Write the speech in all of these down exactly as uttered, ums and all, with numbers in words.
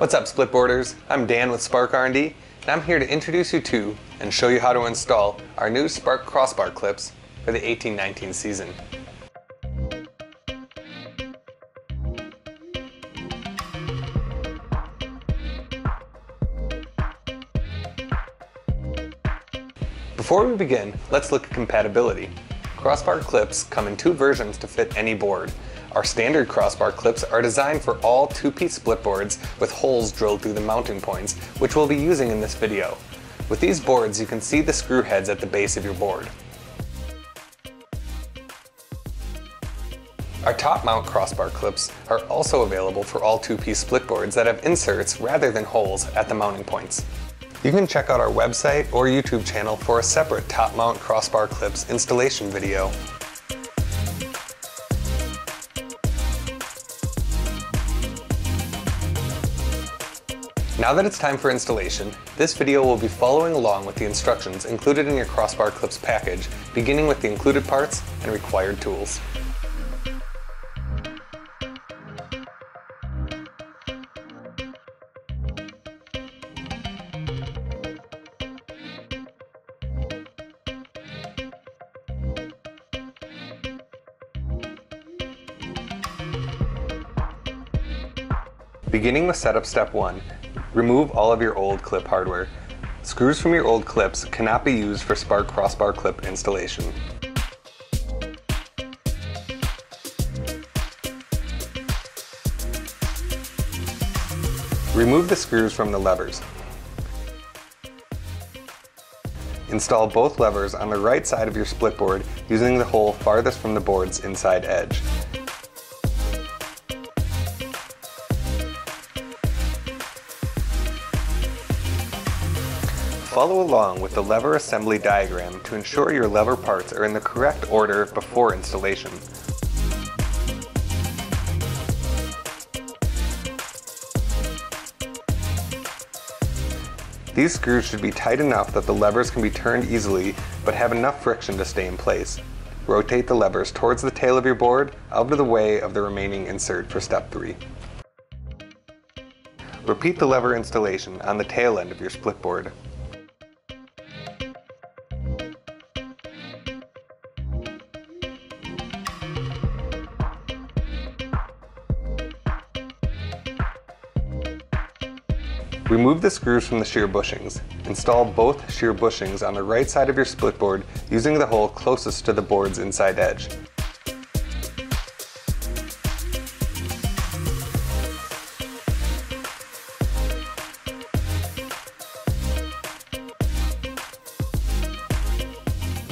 What's up, split boarders? I'm Dan with Spark R and D, and I'm here to introduce you to and show you how to install our new Spark crossbar clips for the eighteen nineteen season. Before we begin, let's look at compatibility. Crossbar clips come in two versions to fit any board. Our standard crossbar clips are designed for all two-piece split boards with holes drilled through the mounting points, which we'll be using in this video. With these boards, you can see the screw heads at the base of your board. Our top mount crossbar clips are also available for all two-piece split boards that have inserts rather than holes at the mounting points. You can check out our website or YouTube channel for a separate top mount crossbar clips installation video. Now that it's time for installation, this video will be following along with the instructions included in your crossbar clips package, beginning with the included parts and required tools. Beginning with setup step one, remove all of your old clip hardware. Screws from your old clips cannot be used for Spark crossbar clip installation. Remove the screws from the levers. Install both levers on the right side of your split board using the hole farthest from the board's inside edge. Follow along with the lever assembly diagram to ensure your lever parts are in the correct order before installation. These screws should be tight enough that the levers can be turned easily but have enough friction to stay in place. Rotate the levers towards the tail of your board, out of the way of the remaining insert for step three. Repeat the lever installation on the tail end of your split board. Remove the screws from the shear bushings. Install both shear bushings on the right side of your split board using the hole closest to the board's inside edge.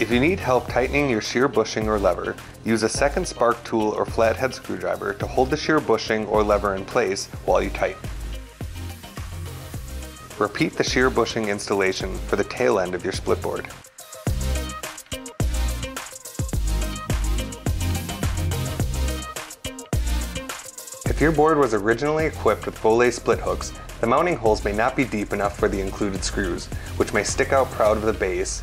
If you need help tightening your shear bushing or lever, use a second spark tool or flathead screwdriver to hold the shear bushing or lever in place while you tighten. Repeat the shear bushing installation for the tail end of your split board. If your board was originally equipped with Voile split hooks, the mounting holes may not be deep enough for the included screws, which may stick out proud of the base.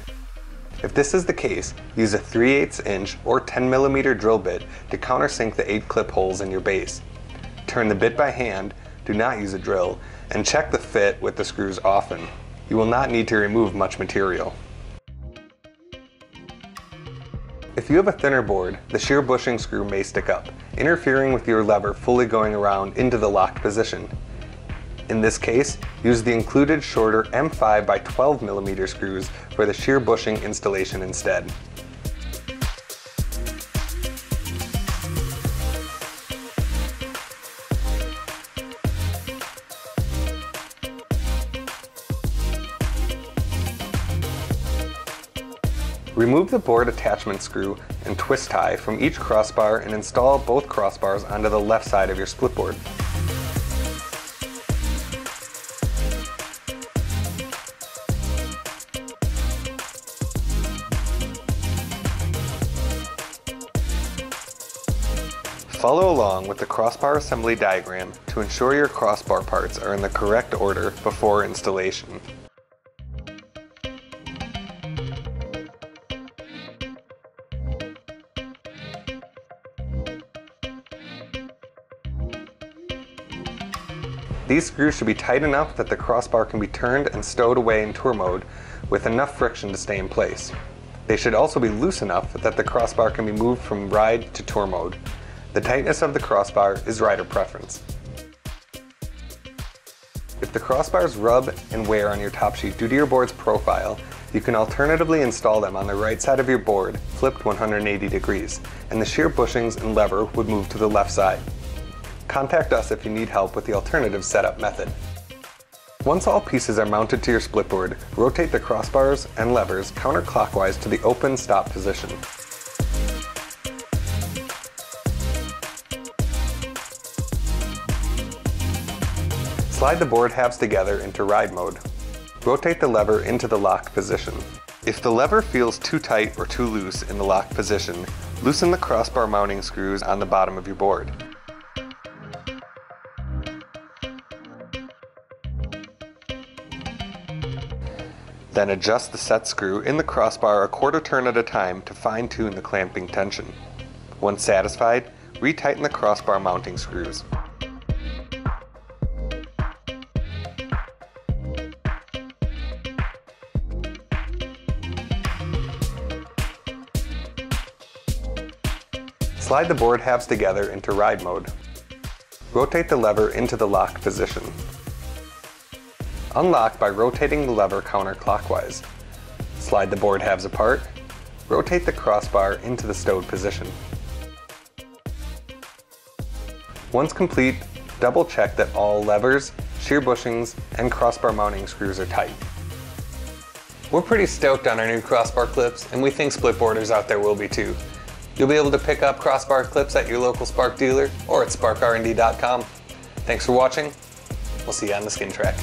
If this is the case, use a three eighths inch or ten millimeter drill bit to countersink the eight clip holes in your base. Turn the bit by hand, do not use a drill, and check the fit with the screws often. You will not need to remove much material. If you have a thinner board, the shear bushing screw may stick up, interfering with your lever fully going around into the locked position. In this case, use the included shorter M five by twelve millimeter screws for the shear bushing installation instead. Remove the board attachment screw and twist tie from each crossbar and install both crossbars onto the left side of your split board. Follow along with the crossbar assembly diagram to ensure your crossbar parts are in the correct order before installation. These screws should be tight enough that the crossbar can be turned and stowed away in tour mode with enough friction to stay in place. They should also be loose enough that the crossbar can be moved from ride to tour mode. The tightness of the crossbar is rider preference. If the crossbars rub and wear on your top sheet due to your board's profile, you can alternatively install them on the right side of your board, flipped one hundred eighty degrees, and the shear bushings and lever would move to the left side. Contact us if you need help with the alternative setup method. Once all pieces are mounted to your splitboard, rotate the crossbars and levers counterclockwise to the open stop position. Slide the board halves together into ride mode. Rotate the lever into the lock position. If the lever feels too tight or too loose in the lock position, loosen the crossbar mounting screws on the bottom of your board. Then adjust the set screw in the crossbar a quarter turn at a time to fine-tune the clamping tension. Once satisfied, retighten the crossbar mounting screws. Slide the board halves together into ride mode. Rotate the lever into the lock position. Unlock by rotating the lever counterclockwise. Slide the board halves apart. Rotate the crossbar into the stowed position. Once complete, double check that all levers, shear bushings, and crossbar mounting screws are tight. We're pretty stoked on our new crossbar clips, and we think splitboarders out there will be too. You'll be able to pick up crossbar clips at your local Spark dealer or at spark R and D dot com. Thanks for watching. We'll see you on the skin track.